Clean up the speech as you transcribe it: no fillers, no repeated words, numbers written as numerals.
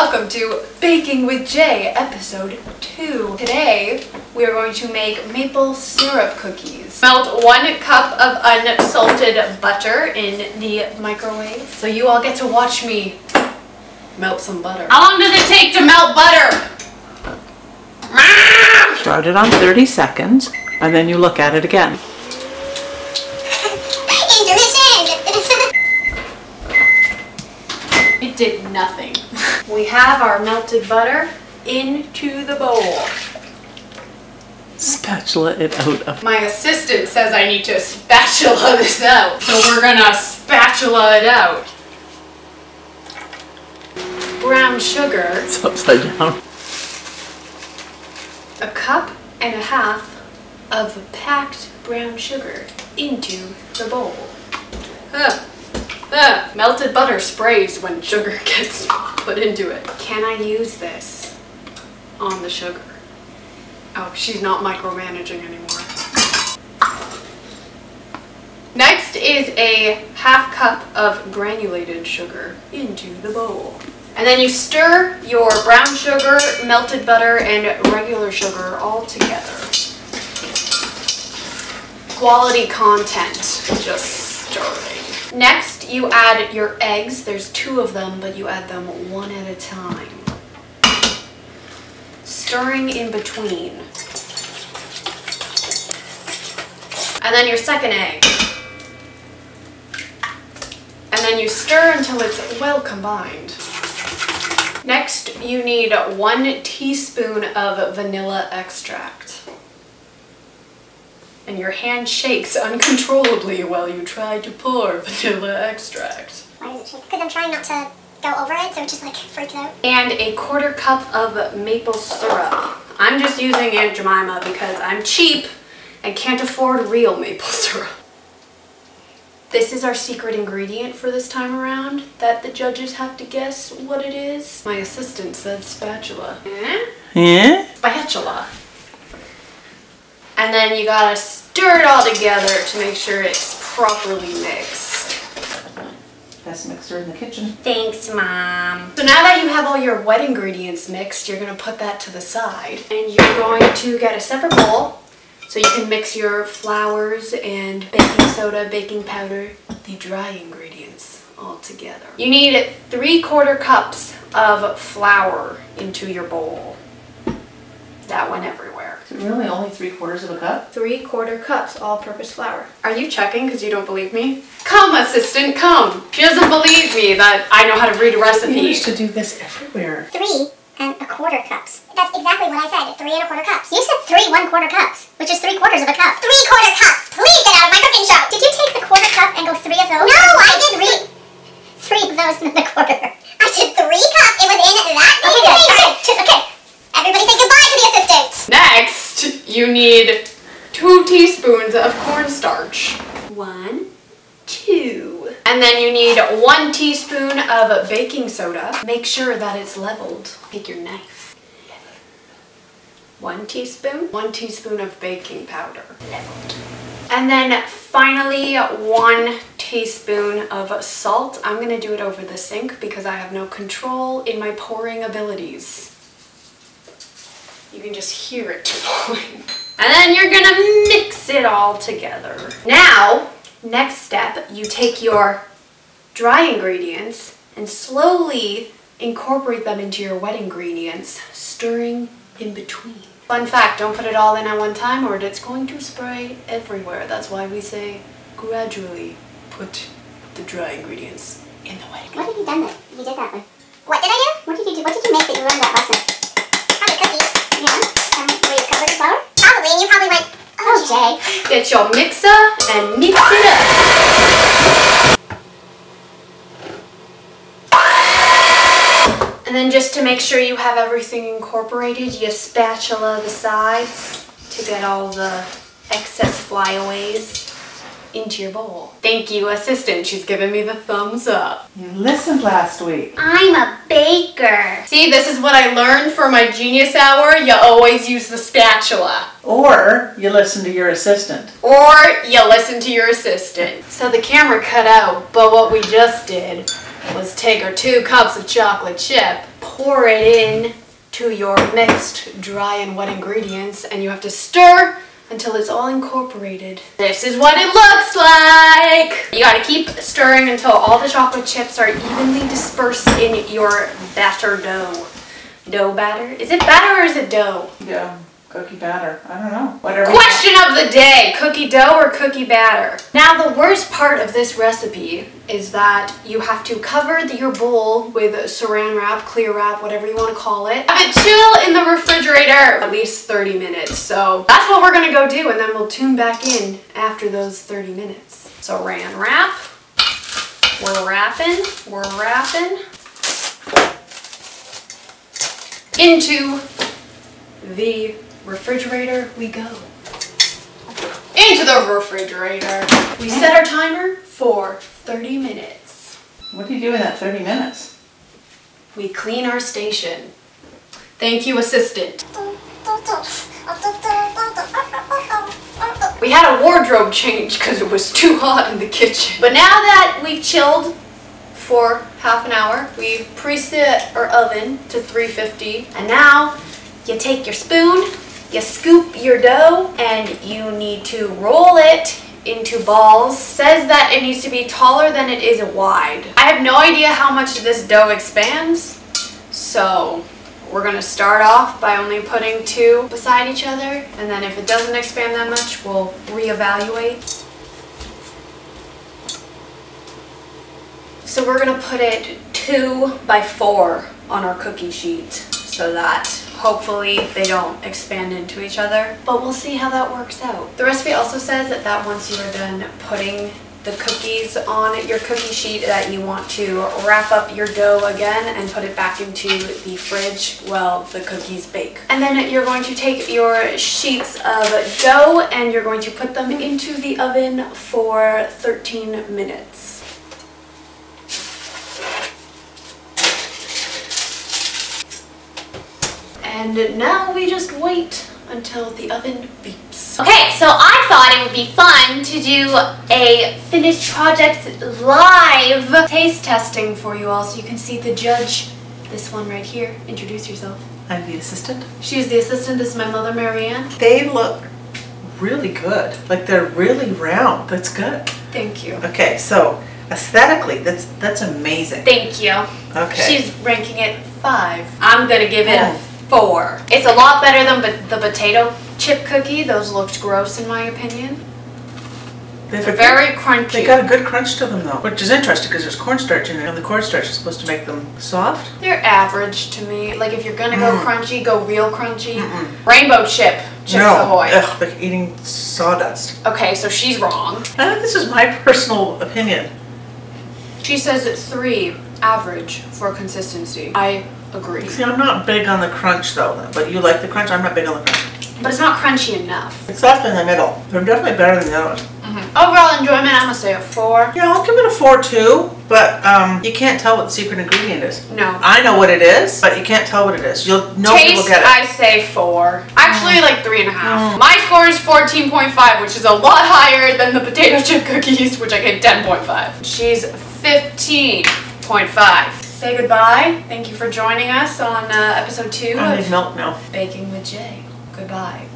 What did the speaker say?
Welcome to Baking with Jay, episode 2. Today, we are going to make maple syrup cookies. Melt 1 cup of unsalted butter in the microwave. So you all get to watch me melt some butter. How long does it take to melt butter? Start it on 30 seconds, and then you look at it again. It did nothing. We have our melted butter into the bowl. Spatula it out of. My assistant says I need to spatula this out, so we're gonna spatula it out. Brown sugar. It's upside down. 1.5 cups of packed brown sugar into the bowl. Melted butter sprays when sugar gets put into it. Can I use this on the sugar? Oh, she's not micromanaging anymore. Next is a 1/2 cup of granulated sugar into the bowl. And then you stir your brown sugar, melted butter, and regular sugar all together. Quality content, just stirring. Next, you add your eggs. There's 2 of them, but you add them 1 at a time. Stirring in between. And then your second egg. And then you stir until it's well combined. Next, you need 1 teaspoon of vanilla extract. And your hand shakes uncontrollably while you try to pour vanilla extract. Why does it shake? Because I'm trying not to go over it, so it just like freaks out. And 1/4 cup of maple syrup. I'm just using Aunt Jemima because I'm cheap and can't afford real maple syrup. This is our secret ingredient for this time around that the judges have to guess what it is. My assistant said spatula. Eh? Yeah? Spatula. And then you gotta stir it all together to make sure it's properly mixed. Best mixer in the kitchen. Thanks, Mom. So now that you have all your wet ingredients mixed, you're gonna put that to the side. And you're going to get a separate bowl so you can mix your flours and baking soda, baking powder, the dry ingredients all together. You need 3/4 cups of flour into your bowl. That went everywhere. So really only 3/4 cups? 3/4 cups all-purpose flour. Are you checking because you don't believe me? Come, assistant, come! She doesn't believe me that I know how to read a recipe. You used to do this everywhere. 3 1/4 cups. That's exactly what I said, 3 1/4 cups. You said 3 1/4 cups, which is 3/4 cup. 3/4 cups! Please get out of my cooking show! Did you take the 1/4 cup and go 3 of those? No, I did 3 of those in the 1/4. I did 3 cups! It was in that big thing! Okay, everybody say goodbye! Next, you need 2 teaspoons of cornstarch. 1, 2. And then you need 1 teaspoon of baking soda. Make sure that it's leveled. Take your knife. 1 teaspoon. 1 teaspoon of baking powder. Leveled. And then finally, 1 teaspoon of salt. I'm gonna do it over the sink because I have no control in my pouring abilities. You can just hear it falling. And then you're gonna mix it all together. Now, next step, you take your dry ingredients and slowly incorporate them into your wet ingredients, stirring in between. Fun fact, don't put it all in at one time or it's going to spray everywhere. That's why we say gradually put the dry ingredients in the wet ingredients. What have you done that you did that with? What did I do? What did you do? What did you make that you learned that lesson? Probably, and you probably went, oh Jay. Get your mixer and mix it up. And then just to make sure you have everything incorporated, you spatula the sides to get all the excess flyaways into your bowl. Thank you, assistant. She's giving me the thumbs up. You listened last week. I'm a baker. See, this is what I learned for my genius hour. You always use the spatula. Or you listen to your assistant. Or you listen to your assistant. So the camera cut out, but what we just did was take our 2 cups of chocolate chip, pour it in to your mixed dry and wet ingredients, and you have to stir until it's all incorporated. This is what it looks like! You gotta keep stirring until all the chocolate chips are evenly dispersed in your batter dough. Dough batter? Is it batter or is it dough? Yeah. Cookie batter. I don't know. Whatever. Question of the day! Cookie dough or cookie batter? Now, the worst part of this recipe is that you have to cover your bowl with saran wrap, clear wrap, whatever you want to call it. Have it chill in the refrigerator at least 30 minutes. So that's what we're gonna go do, and then we'll tune back in after those 30 minutes. Saran wrap. We're wrapping. We're wrapping. Into the refrigerator we go. Into the refrigerator. We set our timer for 30 minutes. What do you do in that 30 minutes? We clean our station. Thank you, assistant. We had a wardrobe change because it was too hot in the kitchen. But now that we've chilled for half an hour, we preset our oven to 350. And now you take your spoon, you scoop your dough, and you need to roll it into balls. Says that it needs to be taller than it is wide. I have no idea how much this dough expands, so we're gonna start off by only putting two beside each other, and then if it doesn't expand that much, we'll reevaluate. So we're gonna put it 2 by 4 on our cookie sheet so that hopefully they don't expand into each other, but we'll see how that works out. The recipe also says that once you are done putting the cookies on your cookie sheet, that you want to wrap up your dough again and put it back into the fridge while the cookies bake. And then you're going to take your sheets of dough and you're going to put them into the oven for 13 minutes. And now we just wait until the oven beeps. Okay, so I thought it would be fun to do a finished project live taste testing for you all so you can see the judge. This one right here. Introduce yourself. I'm the assistant. She's the assistant. This is my mother, Marianne. They look really good. Like they're really round. That's good. Thank you. Okay, so aesthetically, that's amazing. Thank you. Okay. She's ranking it 5. I'm gonna give it a 4. It's a lot better than the potato chip cookie. Those looked gross in my opinion. They're very crunchy. They got a good crunch to them though, which is interesting because there's cornstarch in there and the cornstarch is supposed to make them soft. They're average to me. Like if you're gonna go crunchy, go real crunchy. Rainbow Chips Ahoy. Ugh, like eating sawdust. Okay, so she's wrong. I think this is my personal opinion. She says it's 3, average for consistency. I agree. See, I'm not big on the crunch though, but you like the crunch? I'm not big on the crunch. But it's not crunchy enough. It's soft in the middle. They're definitely better than the other one. Overall enjoyment, I'm gonna say a 4. Yeah, I'll give it a 4 too, but you can't tell what the secret ingredient is. No. I know what it is, but you can't tell what it is. You'll know if you look at it. I say 4. Actually, like 3.5. My score is 14.5, which is a lot higher than the potato chip cookies, which I gave 10.5. She's 15.5. Say goodbye. Thank you for joining us on episode 2 of Baking with Jay. Goodbye.